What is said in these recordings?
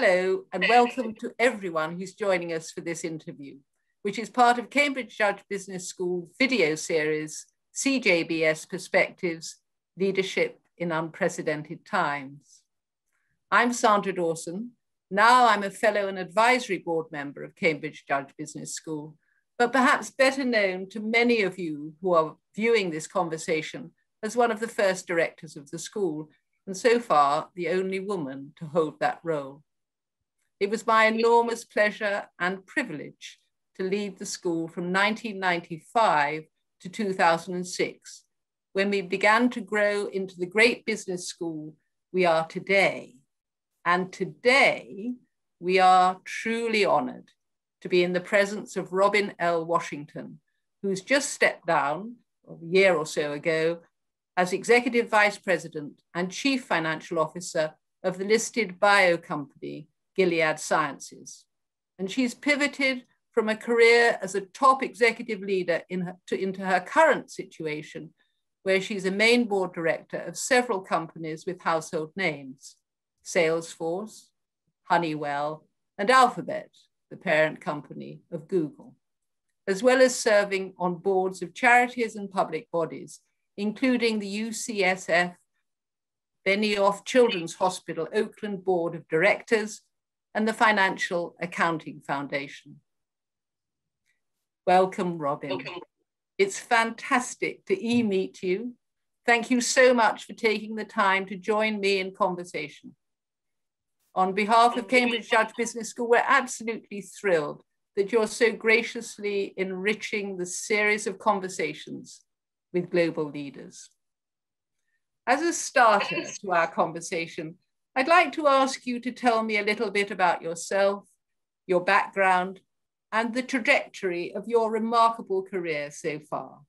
Hello and welcome to everyone who's joining us for this interview, which is part of Cambridge Judge Business School video series, CJBS Perspectives, Leadership in Unprecedented Times. I'm Sandra Dawson. Now I'm a fellow and advisory board member of Cambridge Judge Business School, but perhaps better known to many of you who are viewing this conversation as one of the first directors of the school, and so far the only woman to hold that role. It was my enormous pleasure and privilege to lead the school from 1995 to 2006, when we began to grow into the great business school we are today. And today we are truly honored to be in the presence of Robin L. Washington, who's just stepped down a year or so ago as Executive Vice President and Chief Financial Officer of the listed bio company, Gilead Sciences. And she's pivoted from a career as a top executive leader into her current situation, where she's a main board director of several companies with household names, Salesforce, Honeywell, and Alphabet, the parent company of Google, as well as serving on boards of charities and public bodies, including the UCSF, Benioff Children's Hospital, Oakland Board of Directors, and the Financial Accounting Foundation. Welcome, Robin. Welcome. It's fantastic to e-meet you. Thank you so much for taking the time to join me in conversation. On behalf of Cambridge Judge Business School, we're absolutely thrilled that you're so graciously enriching the series of conversations with global leaders. As a starter to our conversation, I'd like to ask you to tell me a little bit about yourself, your background, and the trajectory of your remarkable career so far.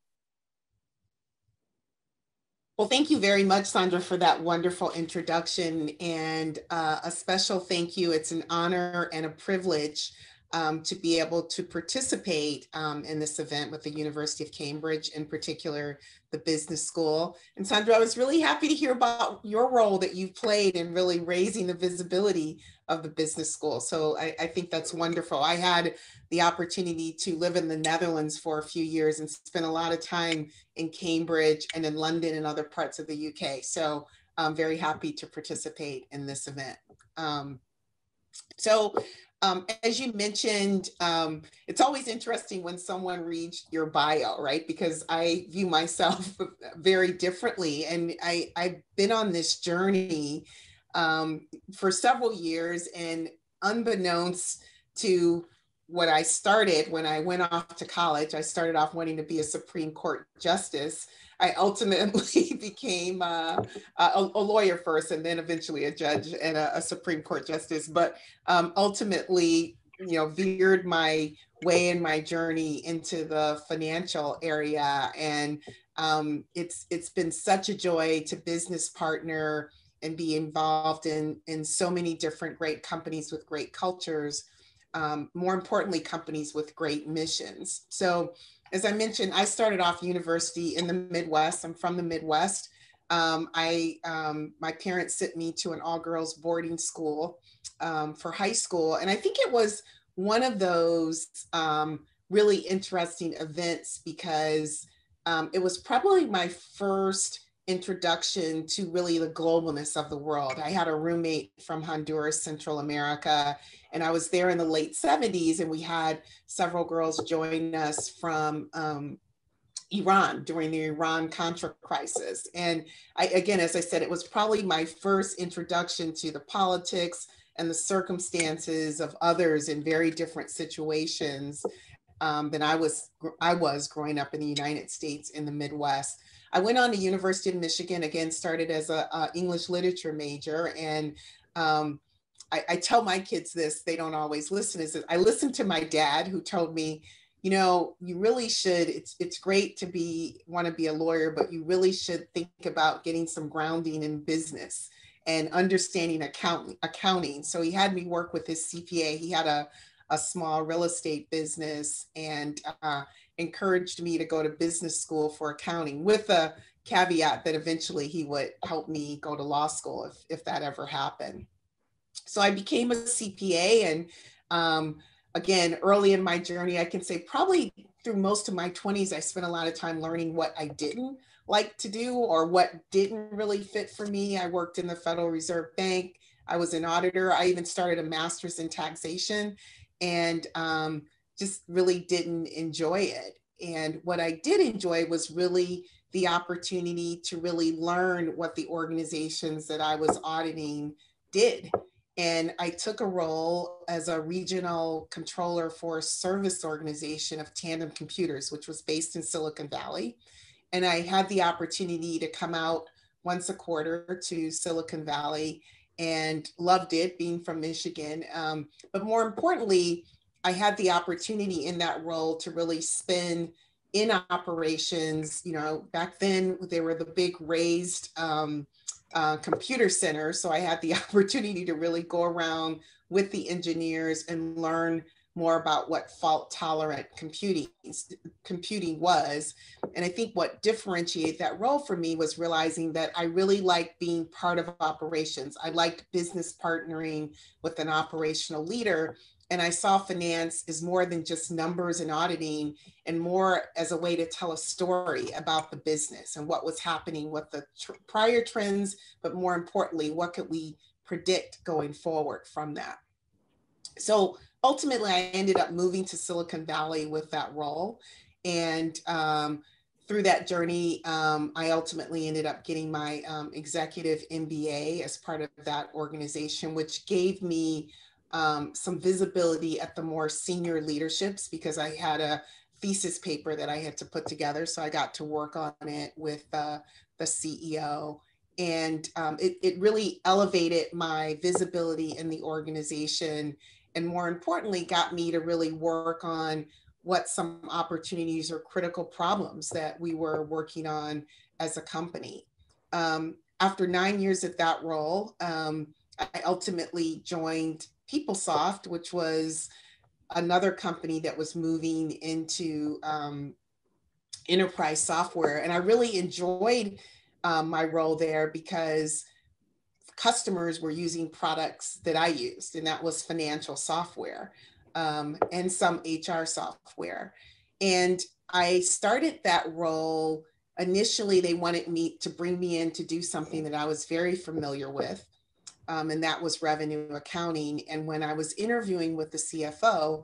Well, thank you very much, Sandra, for that wonderful introduction, and a special thank you. It's an honor and a privilege to be able to participate in this event with the University of Cambridge, in particular, the business school. And Sandra, I was really happy to hear about your role that you've played in really raising the visibility of the business school. So I think that's wonderful. I had the opportunity to live in the Netherlands for a few years and spent a lot of time in Cambridge and in London and other parts of the UK. So I'm very happy to participate in this event. As you mentioned, it's always interesting when someone reads your bio, right? Because I view myself very differently. And I've been on this journey for several years, and unbeknownst to what I started when I went off to college, I started off wanting to be a Supreme Court justice. I ultimately became a lawyer first, and then eventually a judge and a Supreme Court justice, but ultimately, you know, veered my way and my journey into the financial area. And it's been such a joy to business partner and be involved in so many different great companies with great cultures, more importantly, companies with great missions. So, as I mentioned, I started off university in the Midwest. I'm from the Midwest. My parents sent me to an all-girls boarding school for high school. And I think it was one of those really interesting events because it was probably my first introduction to really the globalness of the world. I had a roommate from Honduras, Central America, and I was there in the late 70s, and we had several girls join us from Iran during the Iran-Contra crisis. And again, as I said, it was probably my first introduction to the politics and the circumstances of others in very different situations than I was growing up in the United States in the Midwest. I went on to University of Michigan, again, started as a English literature major. And I tell my kids this, they don't always listen, is that I listened to my dad, who told me, you know, you really should, it's great to want to be a lawyer, but you really should think about getting some grounding in business and understanding accounting. So he had me work with his CPA. He had a small real estate business, and encouraged me to go to business school for accounting, with a caveat that eventually he would help me go to law school if that ever happened. So I became a CPA, and again, early in my journey, I can say probably through most of my 20s, I spent a lot of time learning what I didn't like to do or what didn't really fit for me. I worked in the Federal Reserve Bank. I was an auditor. I even started a master's in taxation, and just really didn't enjoy it. And what I did enjoy was really the opportunity to really learn what the organizations that I was auditing did. And I took a role as a regional controller for a service organization of Tandem Computers, which was based in Silicon Valley. And I had the opportunity to come out once a quarter to Silicon Valley, and loved it, being from Michigan. But more importantly, I had the opportunity in that role to really spend in operations. You know, back then they were the big raised computer center. So I had the opportunity to really go around with the engineers and learn more about what fault tolerant computing was. And I think what differentiated that role for me was realizing that I really liked being part of operations. I liked business partnering with an operational leader. And I saw finance as more than just numbers and auditing, and more as a way to tell a story about the business and what was happening with the prior trends, but more importantly, what could we predict going forward from that? So ultimately, I ended up moving to Silicon Valley with that role. And through that journey, I ultimately ended up getting my executive MBA as part of that organization, which gave me some visibility at the more senior leaderships, because I had a thesis paper that I had to put together. So I got to work on it with the CEO, and it really elevated my visibility in the organization, and more importantly, got me to really work on what some opportunities or critical problems that we were working on as a company. After 9 years at that role, I ultimately joined PeopleSoft, which was another company that was moving into enterprise software. And I really enjoyed my role there because customers were using products that I used, and that was financial software and some HR software. And I started that role. Initially, they wanted me to bring me in to do something that I was very familiar with. And that was revenue accounting. And when I was interviewing with the CFO,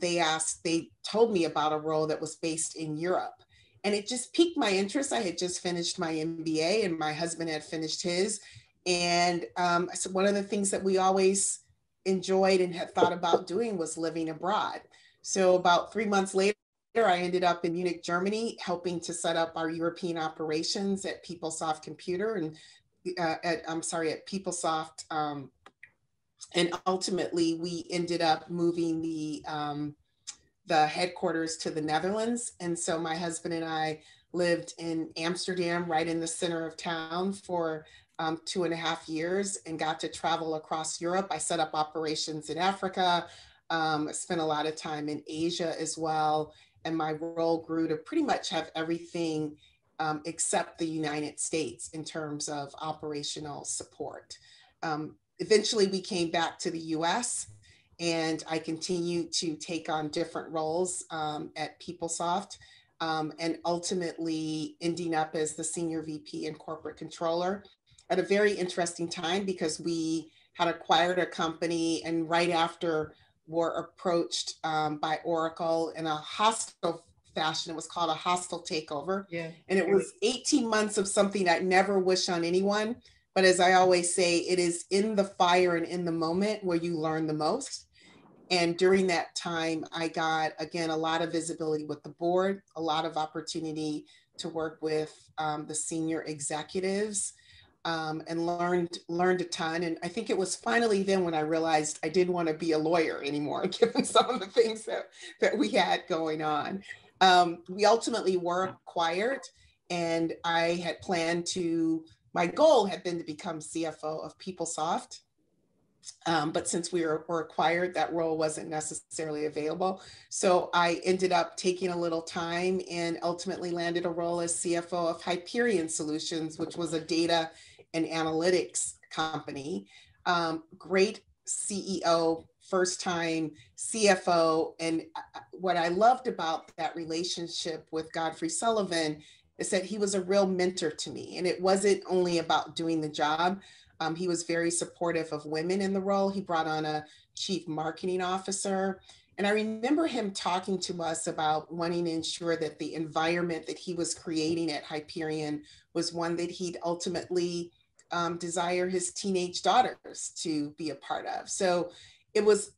they told me about a role that was based in Europe. And it just piqued my interest. I had just finished my MBA, and my husband had finished his. And so one of the things that we always enjoyed and had thought about doing was living abroad. So about 3 months later, I ended up in Munich, Germany, helping to set up our European operations at PeopleSoft Computer and at PeopleSoft. And ultimately, we ended up moving the headquarters to the Netherlands. And so my husband and I lived in Amsterdam, right in the center of town, for 2.5 years, and got to travel across Europe. I set up operations in Africa, spent a lot of time in Asia as well. And my role grew to pretty much have everything except the United States in terms of operational support. Eventually, we came back to the US, and I continued to take on different roles at PeopleSoft, and ultimately ending up as the senior VP and corporate controller at a very interesting time, because we had acquired a company, and right after were approached by Oracle in a hostile fashion. It was called a hostile takeover. Yeah. And it was 18 months of something I'd never wish on anyone. But as I always say, it is in the fire and in the moment where you learn the most. And during that time, I got, again, a lot of visibility with the board, a lot of opportunity to work with the senior executives, and learned a ton. And I think it was finally then when I realized I didn't want to be a lawyer anymore, given some of the things that we had going on. We ultimately were acquired, and I had planned to, my goal had been to become CFO of PeopleSoft. But since we were acquired, that role wasn't necessarily available. So I ended up taking a little time and ultimately landed a role as CFO of Hyperion Solutions, which was a data and analytics company. Great CEO, first time CFO. And what I loved about that relationship with Godfrey Sullivan is that he was a real mentor to me. And it wasn't only about doing the job. He was very supportive of women in the role. He brought on a chief marketing officer. And I remember him talking to us about wanting to ensure that the environment that he was creating at Hyperion was one that he'd ultimately desire his teenage daughters to be a part of. So it was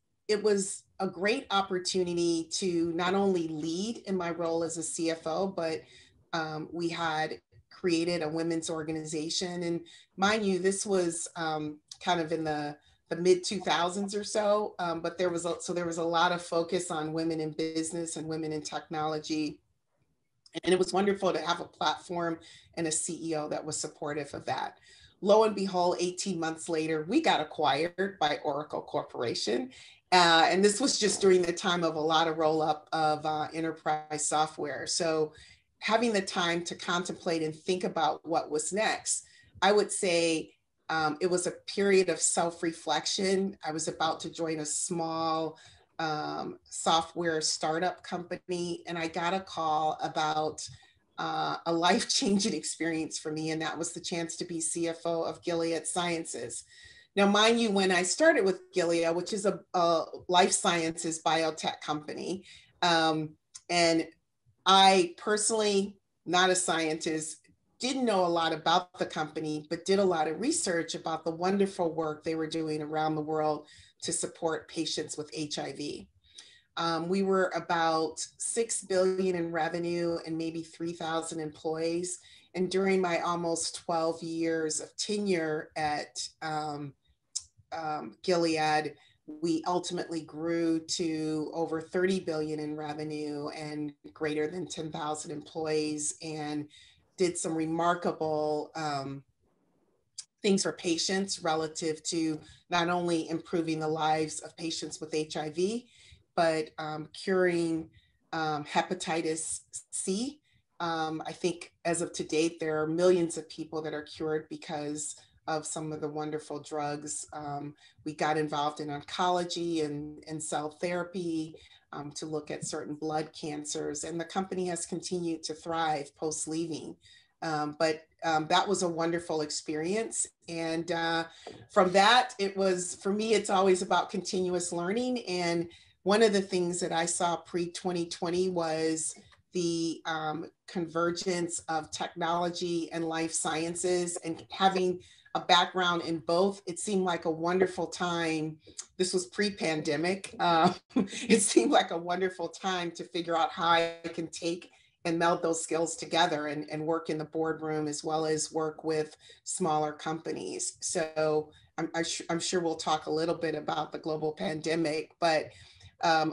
a great opportunity to not only lead in my role as a CFO, but we had created a women's organization. And mind you, this was kind of in the mid 2000s or so, but there was a lot of focus on women in business and women in technology. And it was wonderful to have a platform and a CEO that was supportive of that. Lo and behold, 18 months later, we got acquired by Oracle Corporation. And this was just during the time of a lot of roll up of enterprise software. So having the time to contemplate and think about what was next, I would say it was a period of self-reflection. I was about to join a small software startup company, and I got a call about a life-changing experience for me, and that was the chance to be CFO of Gilead Sciences. Now, mind you, when I started with Gilead, which is a life sciences biotech company, and I personally, not a scientist, didn't know a lot about the company, but did a lot of research about the wonderful work they were doing around the world to support patients with HIV. We were about $6 billion in revenue and maybe 3,000 employees. And during my almost 12 years of tenure at Gilead, we ultimately grew to over $30 billion in revenue and greater than 10,000 employees, and did some remarkable things for patients relative to not only improving the lives of patients with HIV, but curing hepatitis C. I think as of to date, there are millions of people that are cured because of some of the wonderful drugs. We got involved in oncology and cell therapy to look at certain blood cancers. And the company has continued to thrive post-leaving. That was a wonderful experience. And from that, it was, for me, it's always about continuous learning. And one of the things that I saw pre-2020 was the convergence of technology and life sciences, and having a background in both, it seemed like a wonderful time. This was pre-pandemic. It seemed like a wonderful time to figure out how I can take and meld those skills together and work in the boardroom as well as work with smaller companies. So I'm sure we'll talk a little bit about the global pandemic, but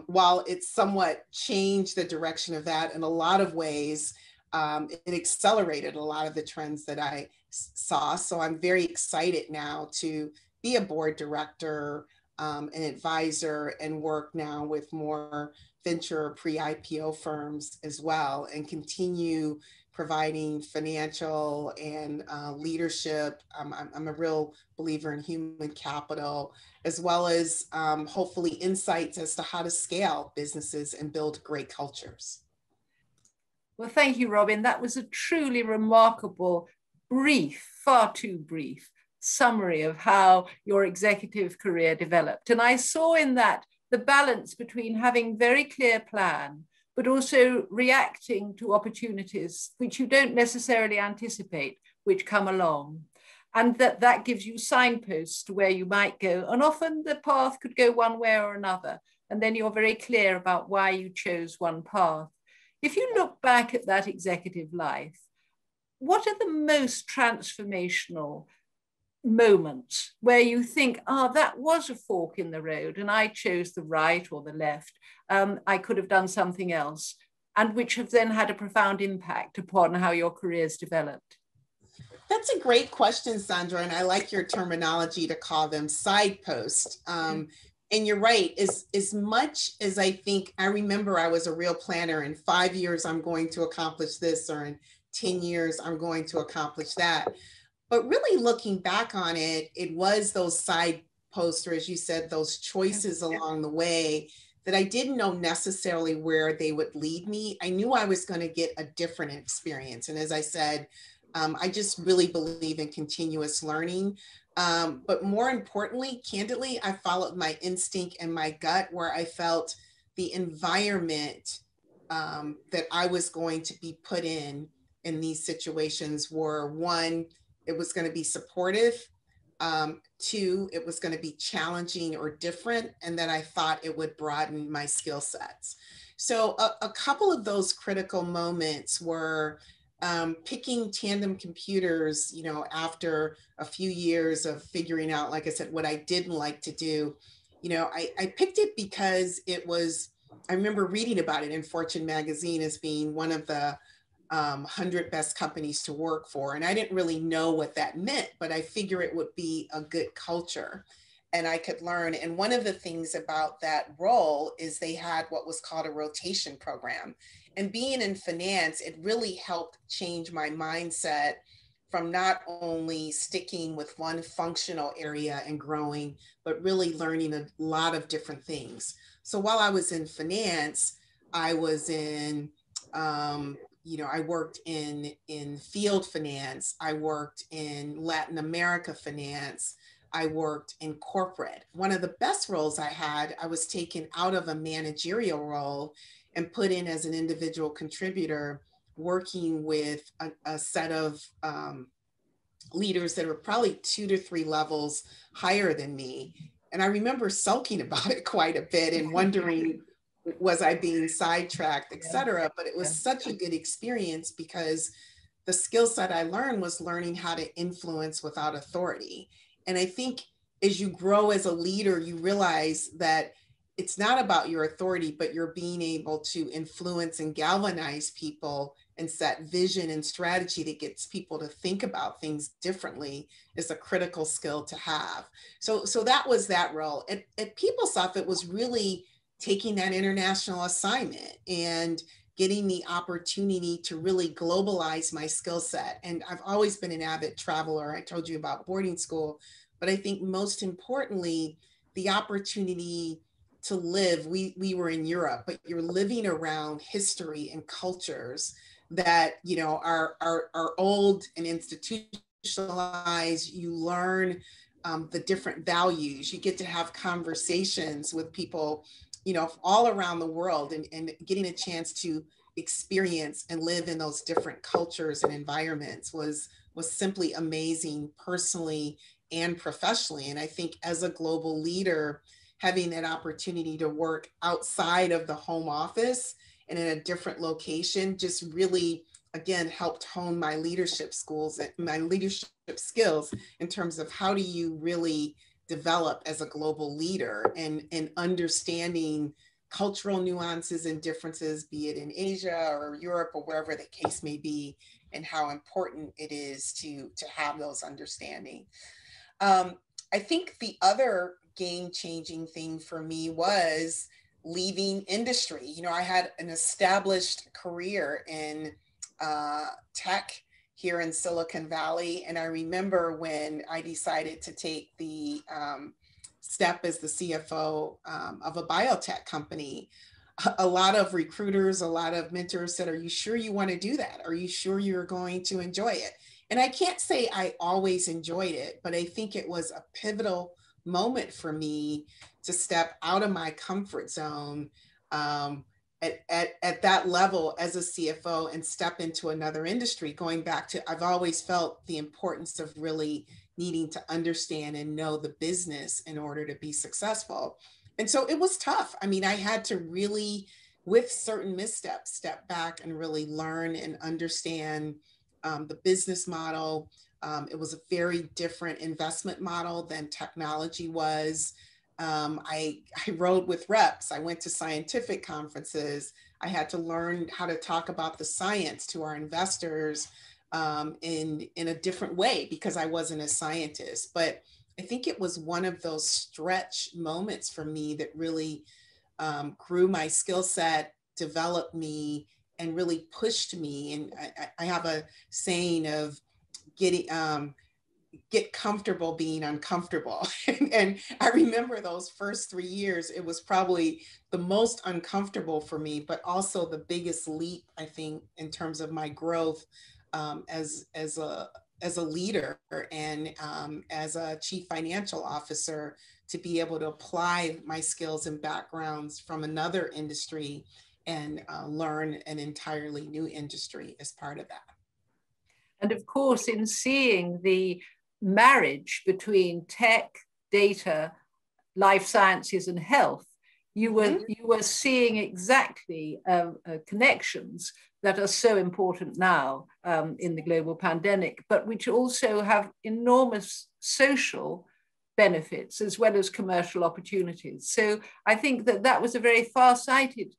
while it's somewhat changed the direction of that in a lot of ways, it accelerated a lot of the trends that I saw. So I'm very excited now to be a board director, an advisor, and work now with more venture pre-IPO firms as well, and continue providing financial and leadership. I'm a real believer in human capital, as well as hopefully insights as to how to scale businesses and build great cultures. Well, thank you, Robin. That was a truly remarkable, brief, far too brief summary of how your executive career developed. And I saw in that the balance between having very clear plan, but also reacting to opportunities which you don't necessarily anticipate, which come along. And that gives you signposts to where you might go. And often the path could go one way or another. And then you're very clear about why you chose one path. If you look back at that executive life, what are the most transformational moments where you think, that was a fork in the road and I chose the right or the left, I could have done something else, and which have then had a profound impact upon how your career's developed? That's a great question, Sandra, and I like your terminology to call them side posts. And you're right, as much as I think, I remember I was a real planner, in 5 years, I'm going to accomplish this, or in 10 years, I'm going to accomplish that. But really looking back on it, it was those side poster, as you said, those choices along the way that I didn't know necessarily where they would lead me. I knew I was going to get a different experience. And as I said, I just really believe in continuous learning. But more importantly, candidly, I followed my instinct and my gut, where I felt the environment that I was going to be put in these situations were, one, it was going to be supportive. Two, it was going to be challenging or different, and that I thought it would broaden my skill sets. So a couple of those critical moments were picking Tandem Computers, you know, after a few years of figuring out, like I said, what I didn't like to do. You know, I picked it because it was, I remember reading about it in Fortune magazine as being one of the 100 best companies to work for. And I didn't really know what that meant, but I figure it would be a good culture and I could learn. And one of the things about that role is they had what was called a rotation program. And being in finance, it really helped change my mindset from not only sticking with one functional area and growing, but really learning a lot of different things. So while I was in finance, I was in, you know, I worked in field finance, I worked in Latin America finance, I worked in corporate. One of the best roles I had, I was taken out of a managerial role and put in as an individual contributor, working with a set of leaders that were probably 2 to 3 levels higher than me. And I remember sulking about it quite a bit and wondering, was I being sidetracked, et cetera? But it was such a good experience because the skill set I learned was learning how to influence without authority. And I think as you grow as a leader, you realize that it's not about your authority, but you're being able to influence and galvanize people and set vision and strategy that gets people to think about things differently is a critical skill to have. So that was that role. At PeopleSoft, it was really taking that international assignment and getting the opportunity to really globalize my skill set. And I've always been an avid traveler. I told you about boarding school, but I think most importantly, the opportunity to live, we were in Europe, but you're living around history and cultures that, you know, are old and institutionalized. You learn the different values. You get to have conversations with people, you know, all around the world, and getting a chance to experience and live in those different cultures and environments was simply amazing personally and professionally. And I think as a global leader, having that opportunity to work outside of the home office and in a different location just really, again, helped hone my leadership skills in terms of how do you really develop as a global leader and understanding cultural nuances and differences, be it in Asia or Europe or wherever the case may be, and how important it is to have those understanding. I think the other game-changing thing for me was leaving industry. You know, I had an established career in tech here in Silicon Valley. And I remember when I decided to take the step as the CFO of a biotech company, a lot of recruiters, a lot of mentors said, are you sure you want to do that? Are you sure you're going to enjoy it? And I can't say I always enjoyed it, but I think it was a pivotal moment for me to step out of my comfort zone at that level as a CFO and step into another industry. Going back to, I've always felt the importance of really needing to understand and know the business in order to be successful. And so it was tough. I mean, I had to really, with certain missteps, step back and really learn and understand the business model. It was a very different investment model than technology was. I rode with reps. I went to scientific conferences. I had to learn how to talk about the science to our investors in a different way because I wasn't a scientist. But I think it was one of those stretch moments for me that really grew my skill set, developed me, and really pushed me. And I have a saying of getting get comfortable being uncomfortable. And I remember those first 3 years, it was probably the most uncomfortable for me, but also the biggest leap, I think, in terms of my growth as a leader and as a chief financial officer, to be able to apply my skills and backgrounds from another industry and learn an entirely new industry as part of that. And of course, in seeing the marriage between tech, data, life sciences, and health, you were seeing exactly connections that are so important now in the global pandemic, but which also have enormous social benefits as well as commercial opportunities. So I think that that was a very far-sighted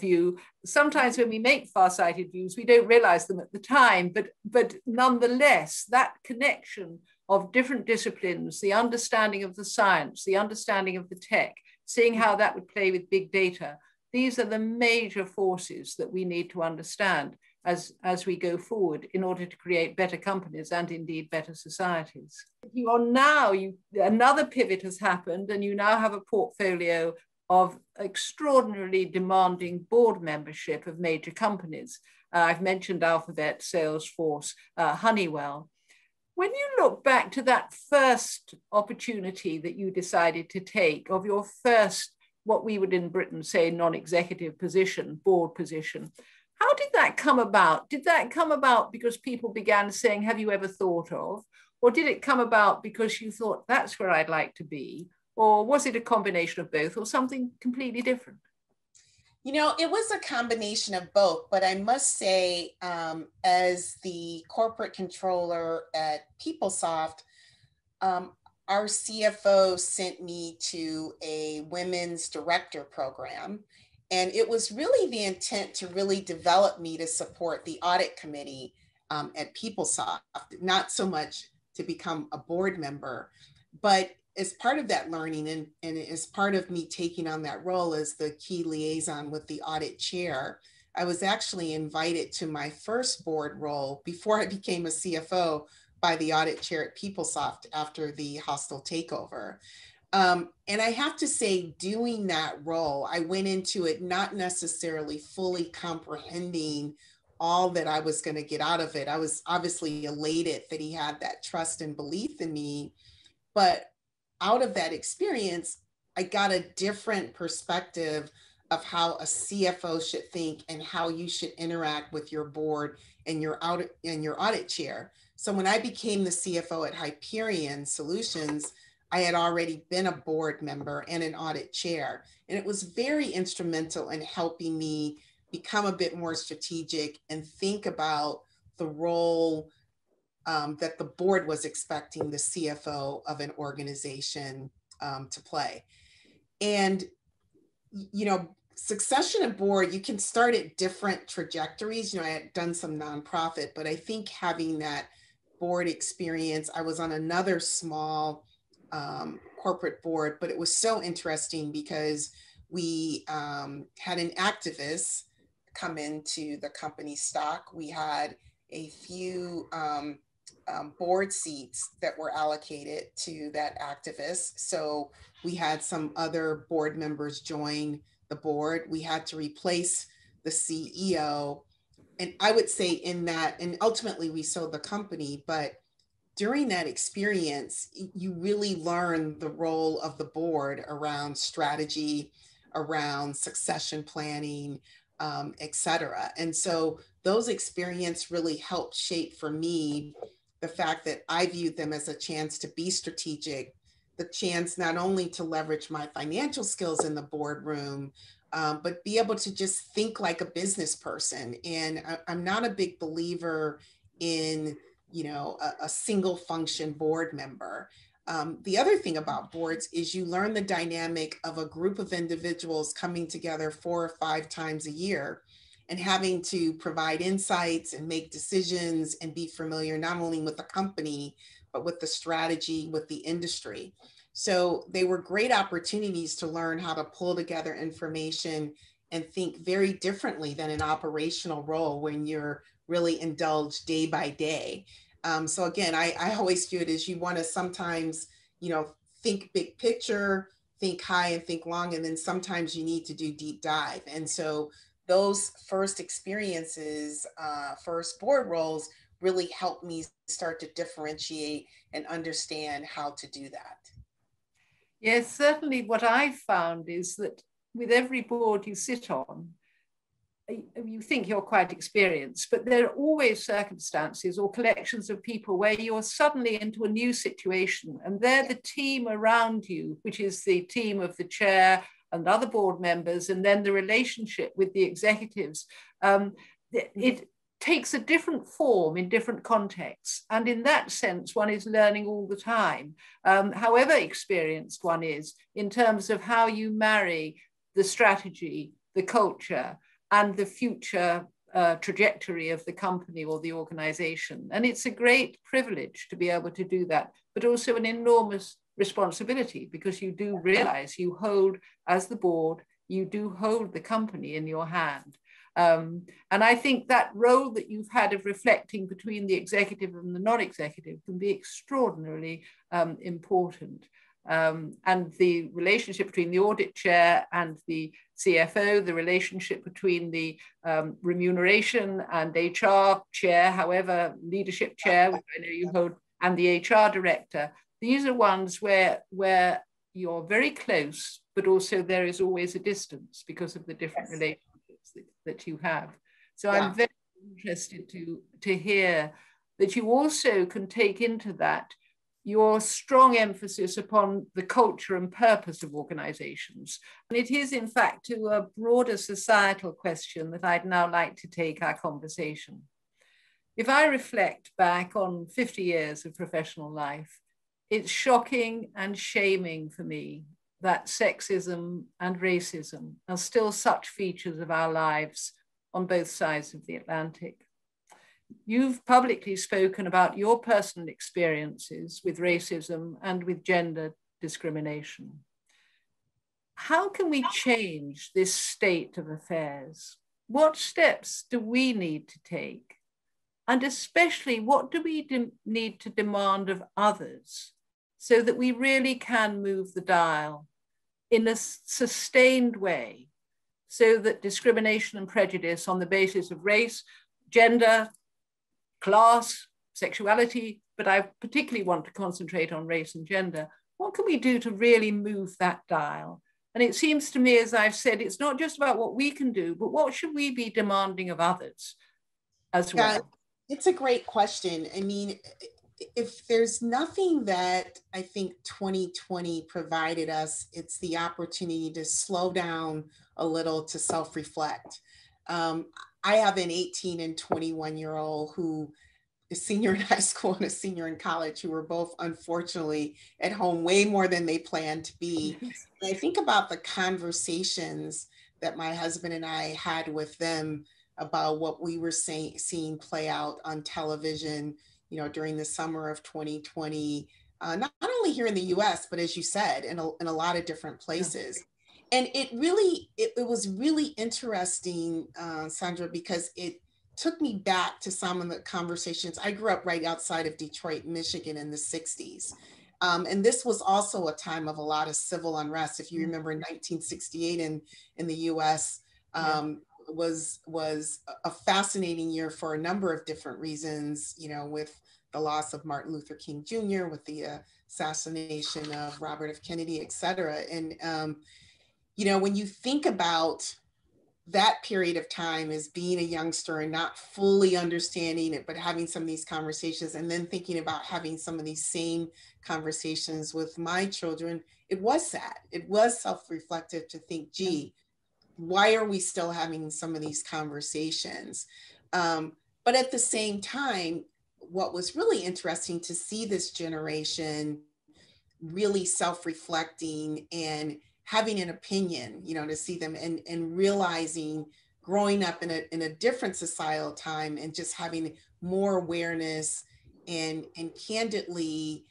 view. Sometimes when we make far-sighted views, we don't realize them at the time, but nonetheless, that connection of different disciplines, the understanding of the science, the understanding of the tech, seeing how that would play with big data, these are the major forces that we need to understand as we go forward in order to create better companies and indeed better societies. You are now, another pivot has happened, and you now have a portfolio of extraordinarily demanding board membership of major companies. I've mentioned Alphabet, Salesforce, Honeywell. When you look back to that first opportunity that you decided to take, of your first, what we would in Britain say, non-executive position, board position, how did that come about? Did that come about because people began saying, have you ever thought of? Or did it come about because you thought, that's where I'd like to be? Or was it a combination of both, or something completely different? You know, it was a combination of both, but I must say, as the corporate controller at PeopleSoft, our CFO sent me to a women's director program. And it was really the intent to really develop me to support the audit committee at PeopleSoft, not so much to become a board member. But as part of that learning and as part of me taking on that role as the key liaison with the audit chair, I was actually invited to my first board role before I became a CFO by the audit chair at PeopleSoft after the hostile takeover. And I have to say, doing that role, I went into it not necessarily fully comprehending all that I was going to get out of it. I was obviously elated that he had that trust and belief in me. But out of that experience, I got a different perspective of how a CFO should think and how you should interact with your board and your audit chair. So when I became the CFO at Hyperion Solutions, I had already been a board member and an audit chair, and it was very instrumental in helping me become a bit more strategic and think about the role that the board was expecting the CFO of an organization to play. And, you know, succession at board, you can start at different trajectories. You know, I had done some nonprofit, but I think having that board experience, I was on another small corporate board, but it was so interesting because we had an activist come into the company stock. We had a few board seats that were allocated to that activist. So we had some other board members join the board. We had to replace the CEO. And I would say in that, and ultimately we sold the company, but during that experience, you really learn the role of the board around strategy, around succession planning, et cetera. And so those experiences really helped shape for me the fact that I viewed them as a chance to be strategic, the chance not only to leverage my financial skills in the boardroom, but be able to just think like a business person. And I'm not a big believer in, you know, a single function board member. The other thing about boards is you learn the dynamic of a group of individuals coming together 4 or 5 times a year and having to provide insights and make decisions and be familiar not only with the company, but with the strategy, with the industry. So they were great opportunities to learn how to pull together information and think very differently than an operational role when you're really indulged day by day. So again, I always view it as you want to sometimes, you know, think big picture, think high and think long, and then sometimes you need to do deep dive. And so those first experiences, first board roles really helped me start to differentiate and understand how to do that. Yes, certainly what I've found is that with every board you sit on, you think you're quite experienced, but there are always circumstances or collections of people where you're suddenly into a new situation, and they're the team around you, which is the team of the chair and other board members, and then the relationship with the executives. It takes a different form in different contexts, and in that sense one is learning all the time, however experienced one is, in terms of how you marry the strategy, the culture, and the future trajectory of the company or the organization. And it's a great privilege to be able to do that, but also an enormous responsibility, because you do realize you hold, as the board, you do hold the company in your hand. And I think that role that you've had of reflecting between the executive and the non-executive can be extraordinarily important. And the relationship between the audit chair and the CFO, the relationship between the remuneration and HR chair, however, leadership chair, which I know you hold, and the HR director, these are ones where you're very close, but also there is always a distance because of the different relationships that you have. So I'm very interested to hear that you also can take into that your strong emphasis upon the culture and purpose of organizations. And it is, in fact, to a broader societal question that I'd now like to take our conversation. If I reflect back on 50 years of professional life, it's shocking and shaming for me that sexism and racism are still such features of our lives on both sides of the Atlantic. You've publicly spoken about your personal experiences with racism and with gender discrimination. How can we change this state of affairs? What steps do we need to take? And especially, what do we need to demand of others so that we really can move the dial in a sustained way, so that discrimination and prejudice on the basis of race, gender, class, sexuality, but I particularly want to concentrate on race and gender. What can we do to really move that dial? And it seems to me, as I've said, it's not just about what we can do, but what should we be demanding of others as well? It's a great question. I mean, if there's nothing that I think 2020 provided us, it's the opportunity to slow down a little, to self-reflect. I have an 18 and 21-year-old who is a senior in high school and a senior in college, who are both unfortunately at home way more than they planned to be. And I think about the conversations that my husband and I had with them about what we were seeing play out on television, you know, during the summer of 2020, not only here in the US, but as you said, in a lot of different places. Yeah. And it really, it was really interesting, Sandra, because it took me back to some of the conversations. I grew up right outside of Detroit, Michigan in the 60s. And this was also a time of a lot of civil unrest. If you remember, 1968 in the US was a fascinating year for a number of different reasons, you know, with the loss of Martin Luther King Jr., with the assassination of Robert F. Kennedy, et cetera. And, you know, when you think about that period of time as being a youngster and not fully understanding it, but having some of these conversations, and then thinking about having some of these same conversations with my children, it was sad. It was self-reflective to think, gee, why are we still having some of these conversations? But at the same time, what was really interesting to see this generation really self-reflecting and having an opinion, you know, to see them and realizing growing up in a different societal time and just having more awareness and candidly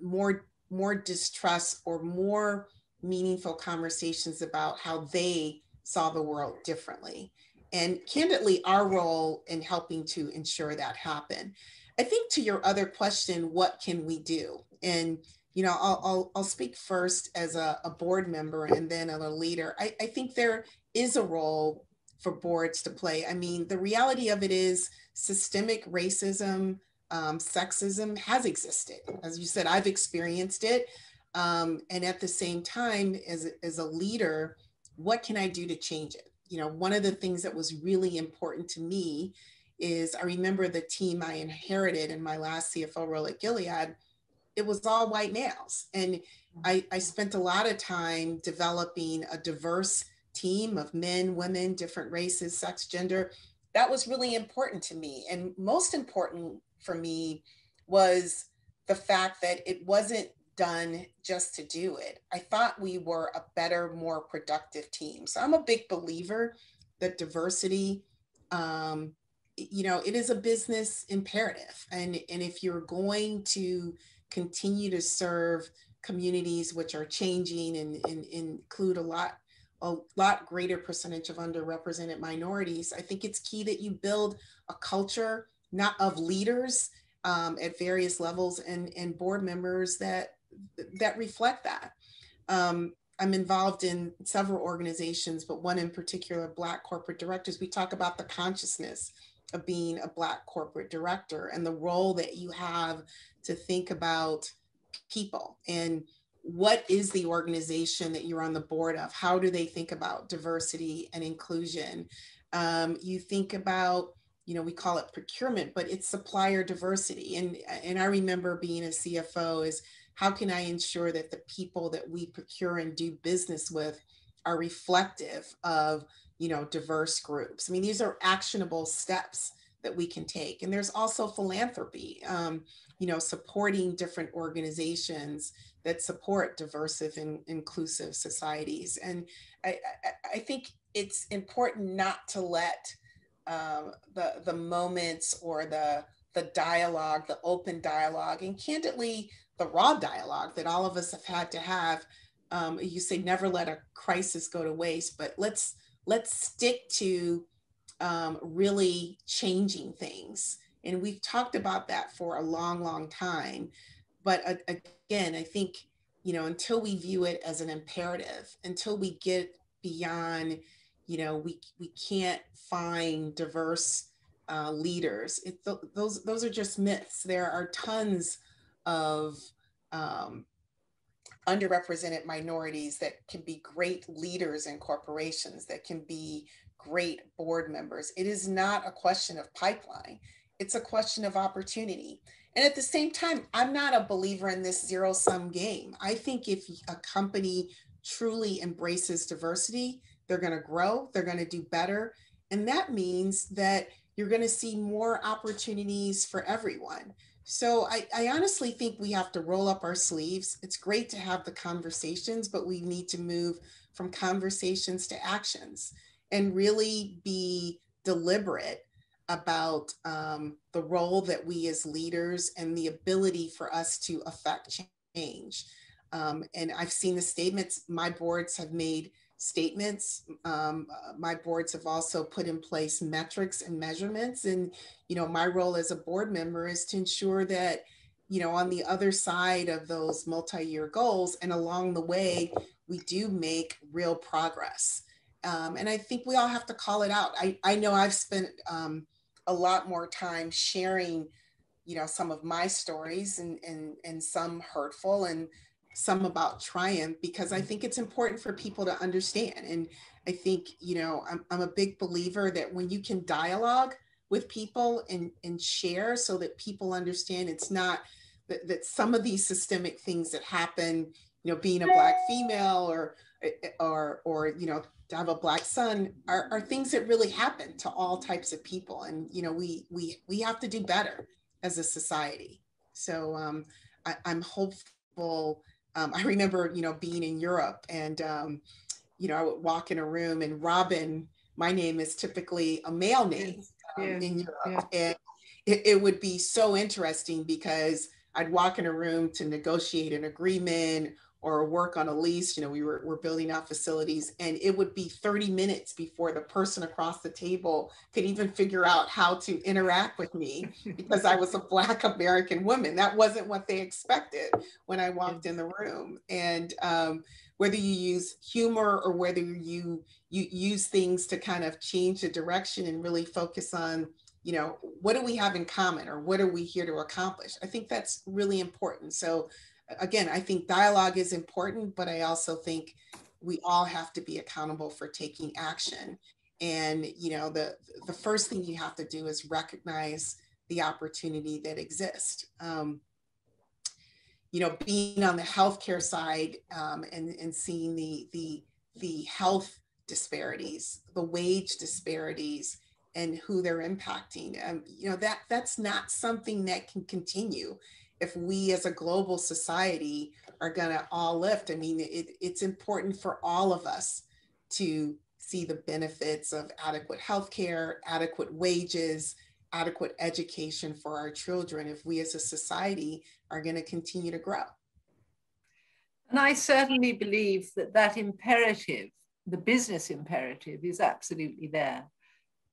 more distrust or more meaningful conversations about how they saw the world differently. And candidly, our role in helping to ensure that happen. I think to your other question, what can we do? And, you know, I'll speak first as a board member and then as a leader. I think there is a role for boards to play. I mean, the reality of it is systemic racism, sexism has existed. As you said, I've experienced it. And at the same time, as a leader, what can I do to change it? You know, one of the things that was really important to me is I remember the team I inherited in my last CFO role at Gilead, it was all white males. And I spent a lot of time developing a diverse team of men, women, different races, sex, gender. That was really important to me. And most important for me was the fact that it wasn't done just to do it. I thought we were a better, more productive team. So I'm a big believer that diversity, you know, it is a business imperative. And if you're going to continue to serve communities which are changing and include a lot greater percentage of underrepresented minorities, I think it's key that you build a culture not of leaders at various levels and board members that reflect that. I'm involved in several organizations, but one in particular, Black Corporate Directors. We talk about the consciousness of being a Black corporate director and the role that you have to think about people and what is the organization that you're on the board of? How do they think about diversity and inclusion? You think about, you know, we call it procurement, but it's supplier diversity. And I remember being a CFO is how can I ensure that the people that we procure and do business with are reflective of, you know, diverse groups. I mean, these are actionable steps that we can take. And there's also philanthropy, you know, supporting different organizations that support diverse and inclusive societies. And I think it's important not to let the moments or the dialogue, the open dialogue, and candidly, the raw dialogue that all of us have had to have. You say never let a crisis go to waste, but let's stick to really changing things. And we've talked about that for a long, long time. But again, I think, you know, until we view it as an imperative, until we get beyond, you know, we can't find diverse leaders. Those are just myths. There are tons of underrepresented minorities that can be great leaders in corporations, that can be great board members. It is not a question of pipeline. It's a question of opportunity. And at the same time, I'm not a believer in this zero-sum game. I think if a company truly embraces diversity, they're going to grow, they're going to do better. And that means that you're going to see more opportunities for everyone. So I honestly think we have to roll up our sleeves. It's great to have the conversations, but we need to move from conversations to actions and really be deliberate about the role that we as leaders and the ability for us to affect change. And I've seen the statements, my boards have made statements. My boards have also put in place metrics and measurements. And, you know, my role as a board member is to ensure that, you know, on the other side of those multi-year goals and along the way, we do make real progress. And I think we all have to call it out. I know I've spent a lot more time sharing, you know, some of my stories and some hurtful and some about triumph, because I think it's important for people to understand. And I think, you know, I'm a big believer that when you can dialogue with people and share so that people understand it's not that some of these systemic things that happen, you know, being a Black female or you know, to have a Black son are things that really happen to all types of people. And, you know, we have to do better as a society. So I'm hopeful. I remember, you know, being in Europe and, you know, I would walk in a room and Robin, my name is typically a male name in Europe. Yeah. And it would be so interesting because I'd walk in a room to negotiate an agreement or work on a lease. You know, we're building out facilities, and it would be 30 minutes before the person across the table could even figure out how to interact with me because I was a Black American woman. That wasn't what they expected when I walked in the room. And whether you use humor or whether you use things to kind of change the direction and really focus on, you know, what do we have in common or what are we here to accomplish? I think that's really important. So again, I think dialogue is important, but I also think we all have to be accountable for taking action. And, you know, the first thing you have to do is recognize the opportunity that exists. You know, being on the healthcare side and seeing the health disparities, the wage disparities, and who they're impacting, you know, that's not something that can continue if we as a global society are gonna all lift. I mean, it's important for all of us to see the benefits of adequate healthcare, adequate wages, adequate education for our children if we as a society are gonna continue to grow. And I certainly believe that imperative, the business imperative, is absolutely there.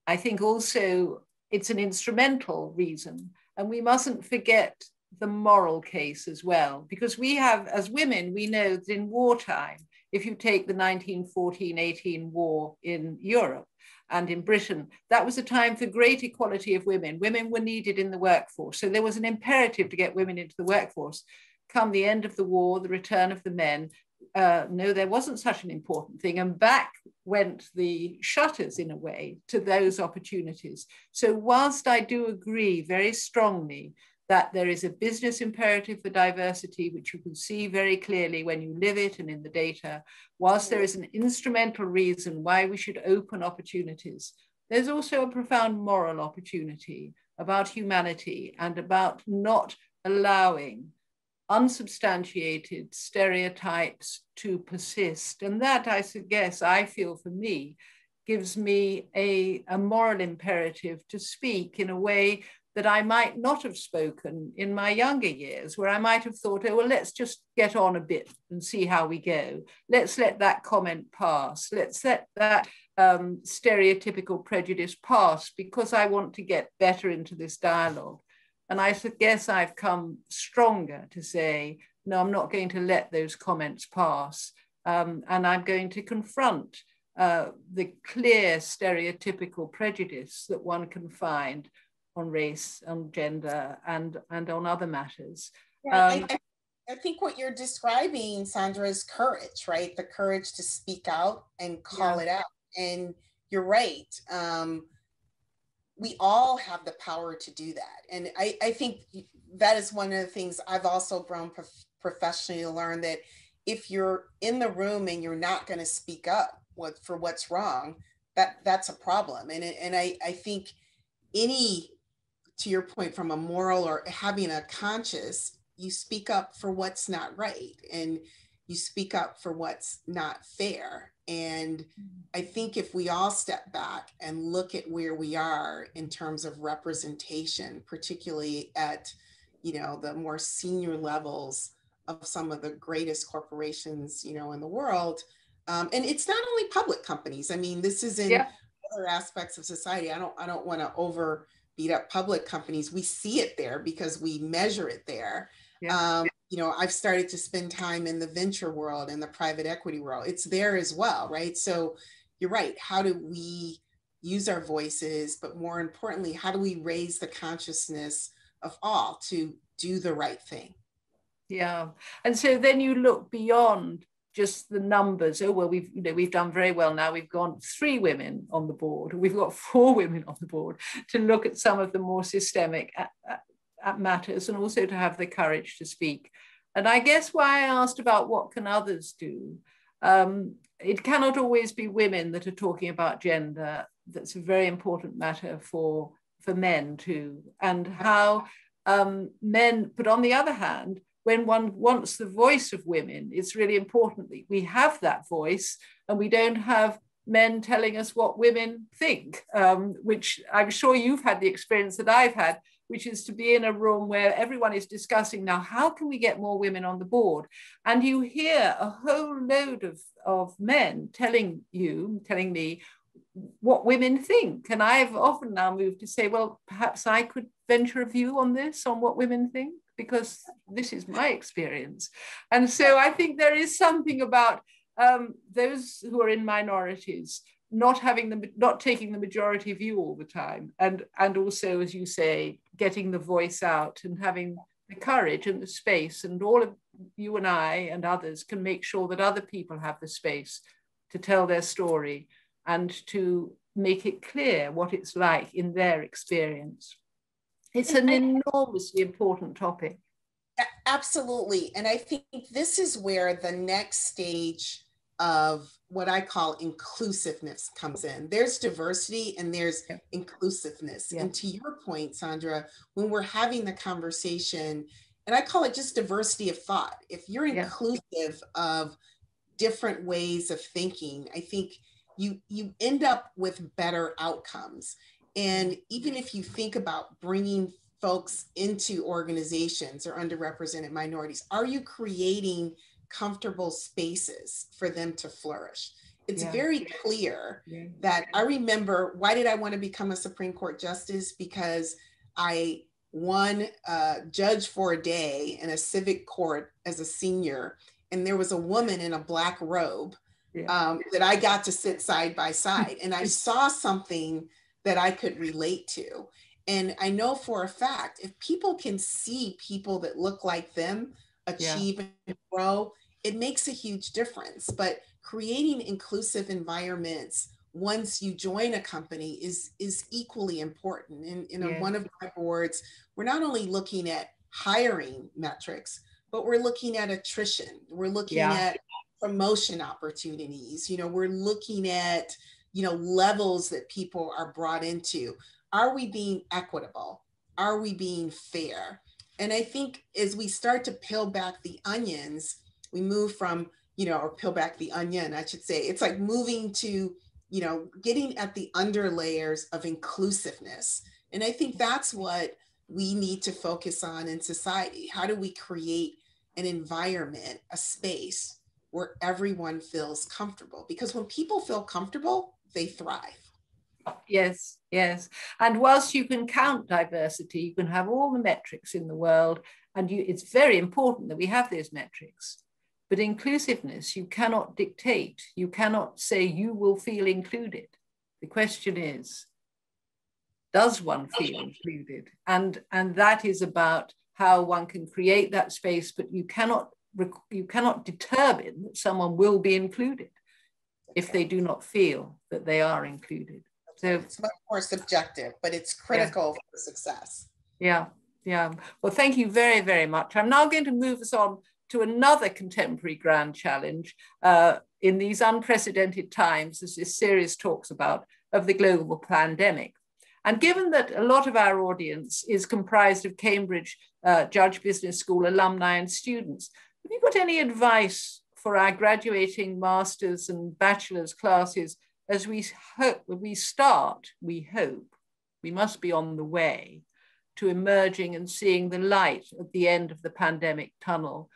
I think also it's an instrumental reason, and we mustn't forget the moral case as well, because we have, as women, we know that in wartime, if you take the 1914-18 war in Europe and in Britain, that was a time for great equality of women. Women were needed in the workforce. So there was an imperative to get women into the workforce. Come the end of the war, the return of the men, no, there wasn't such an important thing. And back went the shutters, in a way, to those opportunities. So whilst I do agree very strongly that there is a business imperative for diversity, which you can see very clearly when you live it and in the data, whilst there is an instrumental reason why we should open opportunities, there's also a profound moral opportunity about humanity and about not allowing unsubstantiated stereotypes to persist. And that, I guess, I feel for me, gives me a moral imperative to speak in a way that I might not have spoken in my younger years, where I might have thought, oh, well, let's just get on a bit and see how we go. Let's let that comment pass. Let's let that stereotypical prejudice pass because I want to get better into this dialogue. And I guess I've come stronger to say, no, I'm not going to let those comments pass. And I'm going to confront the clear stereotypical prejudice that one can find on race, on gender, and on other matters. Yeah, I think what you're describing, Sandra, is courage, right? The courage to speak out and call it out. And you're right. We all have the power to do that. And I think that is one of the things I've also grown professionally to learn, that if you're in the room and you're not going to speak up for what's wrong, that's a problem. And I think any, to your point, from a moral or having a conscience, you speak up for what's not right and you speak up for what's not fair. And I think if we all step back and look at where we are in terms of representation, particularly at, you know, the more senior levels of some of the greatest corporations, you know, in the world, and it's not only public companies. I mean, this is in other aspects of society. I don't want to over beat up public companies. We see it there because we measure it there. You know, I've started to spend time in the venture world and the private equity world. It's there as well, right? So you're right. How do we use our voices? But more importantly, how do we raise the consciousness of all to do the right thing? Yeah. And so then you look beyond just the numbers. Oh, well, we've done very well now. We've got 3 women on the board. We've got 4 women on the board, to look at some of the more systemic matters, and also to have the courage to speak. And I guess why I asked about what can others do, it cannot always be women that are talking about gender. That's a very important matter for men too, and how men, but on the other hand, when one wants the voice of women, it's really important that we have that voice and we don't have men telling us what women think, which I'm sure you've had the experience that I've had, which is to be in a room where everyone is discussing, now, how can we get more women on the board? And you hear a whole load of men telling me what women think. And I've often now moved to say, well, perhaps I could venture a view on this, on what women think, because this is my experience. And so I think there is something about those who are in minorities not taking the majority view all the time, and also, as you say, getting the voice out and having the courage and the space, and all of you and I and others can make sure that other people have the space to tell their story and to make it clear what it's like in their experience. It's an enormously important topic. Absolutely, and I think this is where the next stage of what I call inclusiveness comes in. There's diversity and there's inclusiveness. Yeah. And to your point, Sandra, when we're having the conversation, and I call it just diversity of thought. If you're inclusive of different ways of thinking, I think you end up with better outcomes. And even if you think about bringing folks into organizations or underrepresented minorities, are you creating comfortable spaces for them to flourish? It's very clear that I remember, why did I want to become a Supreme Court justice? Because I won judge for a day in a civic court as a senior, and there was a woman in a black robe that I got to sit side by side, and I saw something that I could relate to. And I know for a fact, if people can see people that look like them achieve and grow, it makes a huge difference. But creating inclusive environments once you join a company is equally important. And in one of my boards, we're not only looking at hiring metrics, but we're looking at attrition. We're looking at promotion opportunities. You know, we're looking at, you know, levels that people are brought into. Are we being equitable? Are we being fair? And I think as we start to peel back the onions, we move from, you know, or peel back the onion, I should say, it's like moving to, you know, getting at the underlayers of inclusiveness. And I think that's what we need to focus on in society. How do we create an environment, a space where everyone feels comfortable? Because when people feel comfortable, they thrive. Yes, yes. And whilst you can count diversity, you can have all the metrics in the world, and it's very important that we have those metrics. But inclusiveness, you cannot dictate. You cannot say you will feel included. The question is, does one feel included? And that is about how one can create that space, but you cannot determine that someone will be included if they do not feel that they are included. So it's much more subjective, but it's critical for success. Yeah, yeah. Well, thank you very, very much. I'm now going to move us on to another contemporary grand challenge in these unprecedented times, as this series talks about, of the global pandemic. And given that a lot of our audience is comprised of Cambridge Judge Business School alumni and students, have you got any advice for our graduating master's and bachelor's classes as we hope, we must be on the way to emerging and seeing the light at the end of the pandemic tunnel?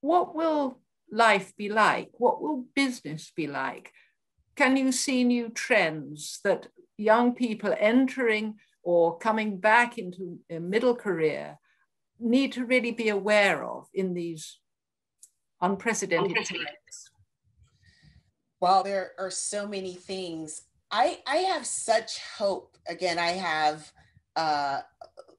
What will life be like? What will business be like? Can you see new trends that young people entering or coming back into a middle career need to really be aware of in these unprecedented times? Well, there are so many things. I have such hope. Again, I have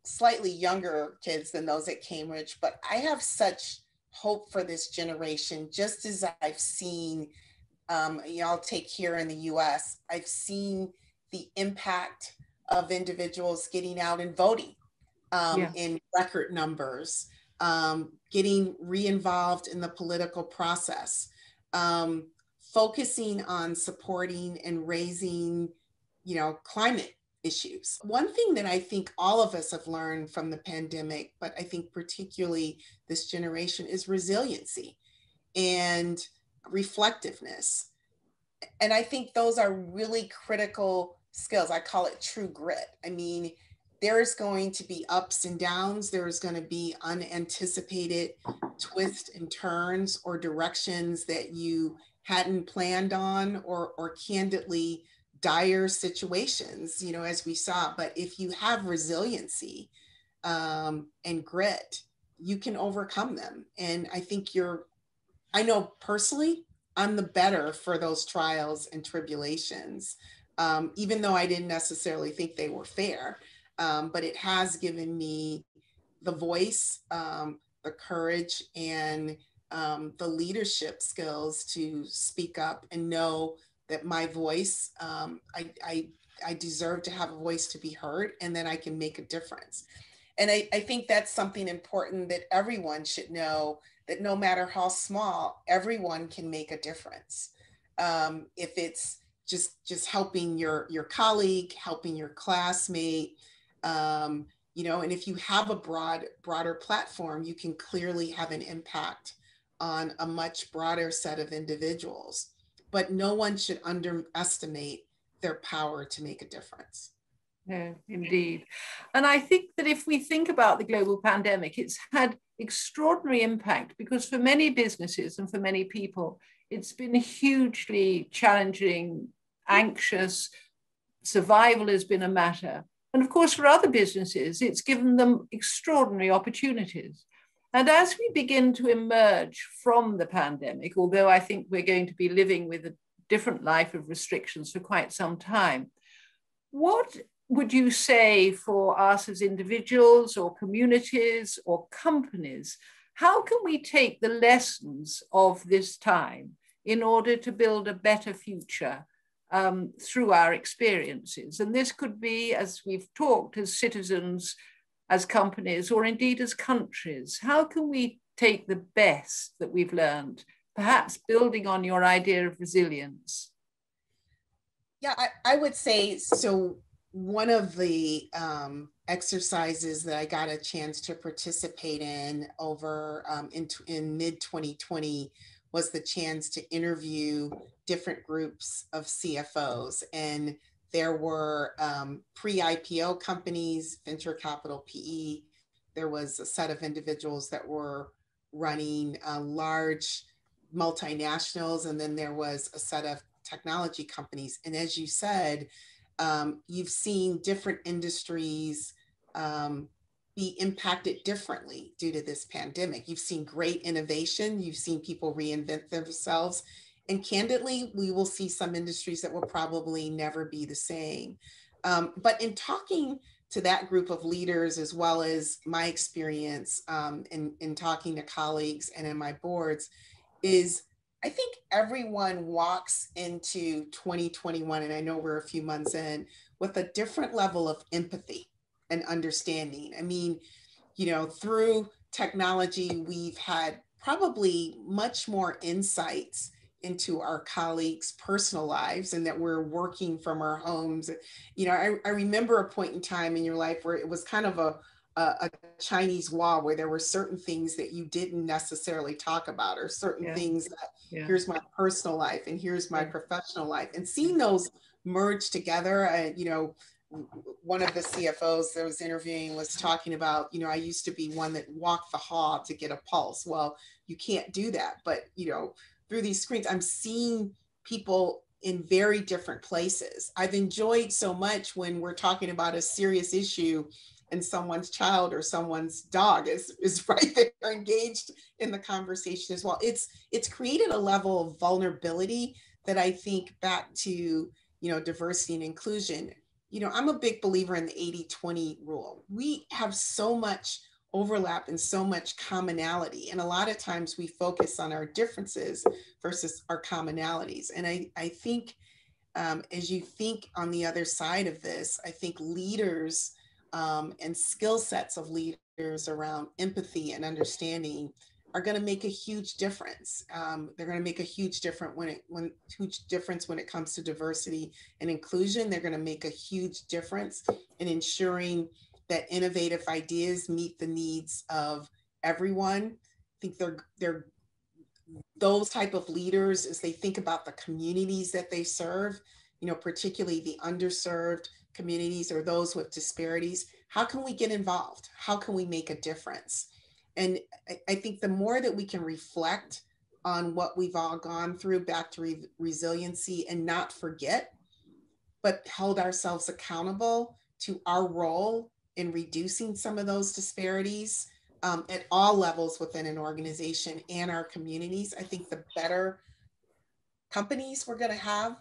slightly younger kids than those at Cambridge, but I have such hope for this generation, just as I've seen, I'll take here in the US, I've seen the impact of individuals getting out and voting in record numbers, getting re-involved in the political process. Focusing on supporting and raising, you know, climate issues. One thing that I think all of us have learned from the pandemic, but I think particularly this generation, is resiliency and reflectiveness. And I think those are really critical skills. I call it true grit. I mean, there is going to be ups and downs. There is going to be unanticipated twists and turns or directions that you hadn't planned on, or candidly dire situations, you know, as we saw. But if you have resiliency and grit, you can overcome them. And I think I know personally, I'm the better for those trials and tribulations, even though I didn't necessarily think they were fair. But it has given me the voice, the courage, and the leadership skills to speak up and know that my voice, I deserve to have a voice to be heard, and then I can make a difference. And I think that's something important that everyone should know, that no matter how small, everyone can make a difference. If it's just helping your colleague, helping your classmate, you know, and if you have a broader platform, you can clearly have an impact on a much broader set of individuals. But no one should underestimate their power to make a difference. Yeah, indeed. And I think that if we think about the global pandemic, it's had extraordinary impact, because for many businesses and for many people, it's been hugely challenging, anxious. Survival has been a matter. And of course, for other businesses, it's given them extraordinary opportunities. And as we begin to emerge from the pandemic, although I think we're going to be living with a different life of restrictions for quite some time, what would you say for us as individuals or communities or companies? How can we take the lessons of this time in order to build a better future through our experiences? And this could be, as we've talked, as citizens, as companies, or indeed as countries. How can we take the best that we've learned, perhaps building on your idea of resilience? Yeah, I would say, so one of the exercises that I got a chance to participate in over in mid-2020 was the chance to interview different groups of CFOs. And there were pre-IPO companies, venture capital, PE. There was a set of individuals that were running large multinationals, and then there was a set of technology companies. And as you said, you've seen different industries be impacted differently due to this pandemic. You've seen great innovation. You've seen people reinvent themselves. And candidly, we will see some industries that will probably never be the same. But in talking to that group of leaders, as well as my experience in talking to colleagues and in my boards, is I think everyone walks into 2021, and I know we're a few months in, with a different level of empathy and understanding. I mean, you know, through technology, we've had probably much more insights into our colleagues' personal lives, and that we're working from our homes. You know, I remember a point in time in your life where it was kind of a Chinese wall, where there were certain things that you didn't necessarily talk about, or certain things that here's my personal life and here's my professional life, and seeing those merge together. You know, one of the CFOs that was interviewing was talking about, you know, I used to be one that walked the hall to get a pulse. Well, you can't do that, but you know, through these screens, I'm seeing people in very different places. I've enjoyed so much when we're talking about a serious issue and someone's child or someone's dog is right there engaged in the conversation as well. It's created a level of vulnerability that I think, back to, you know, diversity and inclusion. You know, I'm a big believer in the 80-20 rule. We have so much overlap and so much commonality. And a lot of times we focus on our differences versus our commonalities. And I think as you think on the other side of this, I think leaders and skill sets of leaders around empathy and understanding are going to make a huge difference. They're going to make a huge difference when it comes to diversity and inclusion. They're going to make a huge difference in ensuring that innovative ideas meet the needs of everyone. I think they're those type of leaders, as they think about the communities that they serve, you know, particularly the underserved communities or those with disparities, how can we get involved? How can we make a difference? And I think the more that we can reflect on what we've all gone through, back to resiliency, and not forget, but hold ourselves accountable to our role in reducing some of those disparities at all levels within an organization and our communities, I think the better companies we're going to have,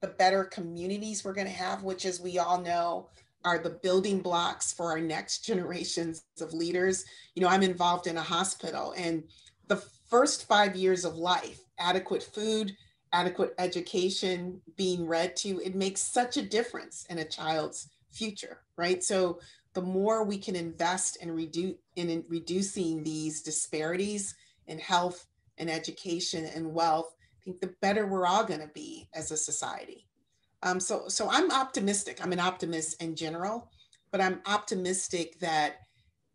the better communities we're going to have, which, as we all know, are the building blocks for our next generations of leaders. You know, I'm involved in a hospital, and the first 5 years of life, adequate food, adequate education, being read to, it makes such a difference in a child's future, right? So the more we can invest in reducing these disparities in health and education and wealth, I think the better we're all going to be as a society. So I'm optimistic. I'm an optimist in general, but I'm optimistic that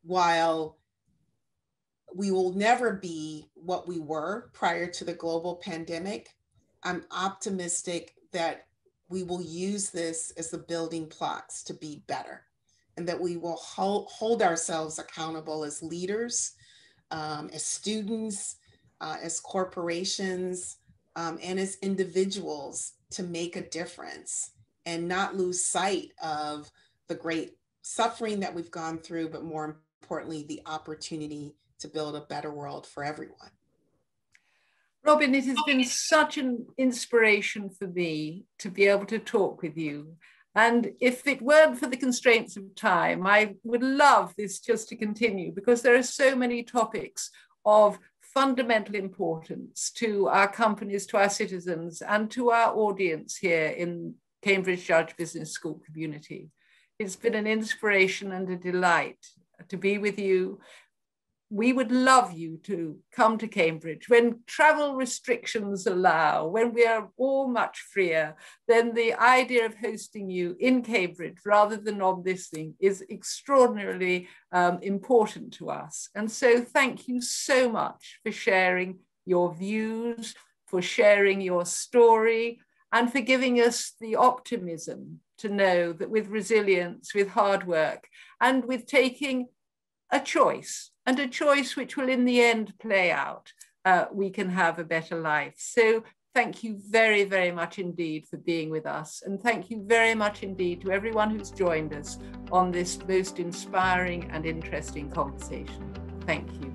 while we will never be what we were prior to the global pandemic, I'm optimistic that we will use this as the building blocks to be better, and that we will hold ourselves accountable as leaders, as students, as corporations, and as individuals, to make a difference and not lose sight of the great suffering that we've gone through, but more importantly, the opportunity to build a better world for everyone. Robin, it has been such an inspiration for me to be able to talk with you. And if it weren't for the constraints of time, I would love this just to continue, because there are so many topics of fundamental importance to our companies, to our citizens, and to our audience here in Cambridge Judge Business School community. It's been an inspiration and a delight to be with you. We would love you to come to Cambridge when travel restrictions allow, when we are all much freer. Then the idea of hosting you in Cambridge rather than on this thing is extraordinarily important to us. And so thank you so much for sharing your views, for sharing your story, and for giving us the optimism to know that with resilience, with hard work, and with taking a choice, and a choice which will in the end play out, we can have a better life. So thank you very, very much indeed for being with us. And thank you very much indeed to everyone who's joined us on this most inspiring and interesting conversation. Thank you.